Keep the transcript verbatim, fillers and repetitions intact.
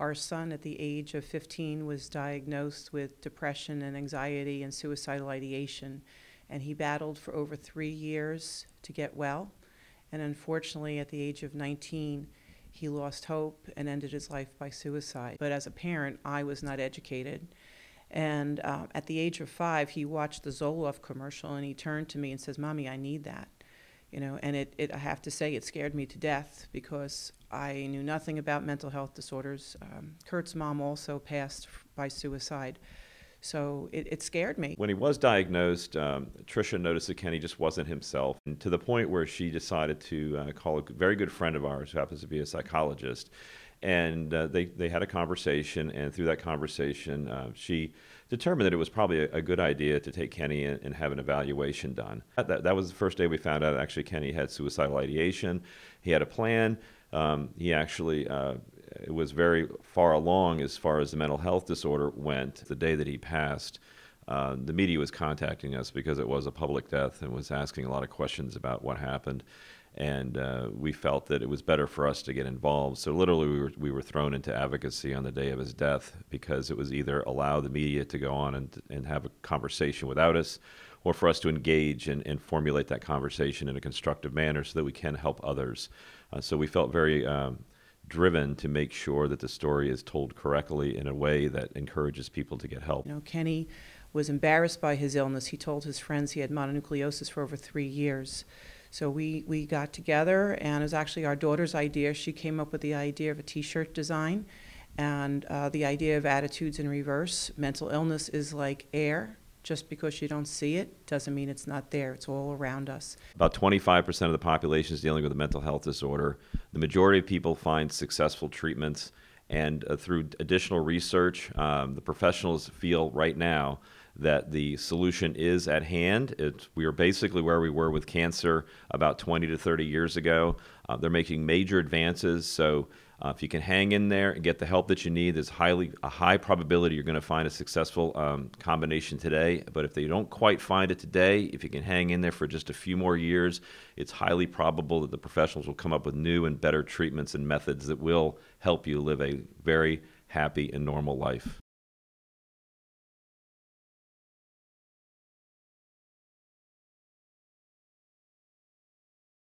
Our son at the age of fifteen was diagnosed with depression and anxiety and suicidal ideation, and he battled for over three years to get well. And unfortunately, at the age of nineteen, he lost hope and ended his life by suicide. But as a parent, I was not educated. And uh, at the age of five, he watched the Zoloft commercial, and he turned to me and says, "Mommy, I need that." You know, and it, it, I have to say, it scared me to death because I knew nothing about mental health disorders. Um, Kurt's mom also passed by suicide. So it, it scared me. When he was diagnosed, um, Tricia noticed that Kenny just wasn't himself, and to the point where she decided to uh, call a very good friend of ours who happens to be a psychologist. And uh, they, they had a conversation, and through that conversation, uh, she determined that it was probably a, a good idea to take Kenny in, and have an evaluation done. That, that was the first day we found out actually Kenny had suicidal ideation. He had a plan. Um, he actually uh, was very far along as far as the mental health disorder went. The day that he passed, uh, the media was contacting us because it was a public death and was asking a lot of questions about what happened. And uh, we felt that it was better for us to get involved. So literally we were, we were thrown into advocacy on the day of his death, because it was either allow the media to go on and, and have a conversation without us, or for us to engage and, and formulate that conversation in a constructive manner so that we can help others. Uh, so we felt very um, driven to make sure that the story is told correctly in a way that encourages people to get help. You know, Kenny was embarrassed by his illness. He told his friends he had mononucleosis for over three years. So we, we got together, and it was actually our daughter's idea. She came up with the idea of a t-shirt design, and uh, the idea of Attitudes in Reverse. Mental illness is like air. Just because you don't see it doesn't mean it's not there. It's all around us. About twenty-five percent of the population is dealing with a mental health disorder. The majority of people find successful treatments, and uh, through additional research, um, the professionals feel right now that the solution is at hand. It's, we are basically where we were with cancer about twenty to thirty years ago. Uh, they're making major advances, so uh, if you can hang in there and get the help that you need, there's highly, a high probability you're gonna find a successful um, combination today. But if they don't quite find it today, if you can hang in there for just a few more years, it's highly probable that the professionals will come up with new and better treatments and methods that will help you live a very happy and normal life.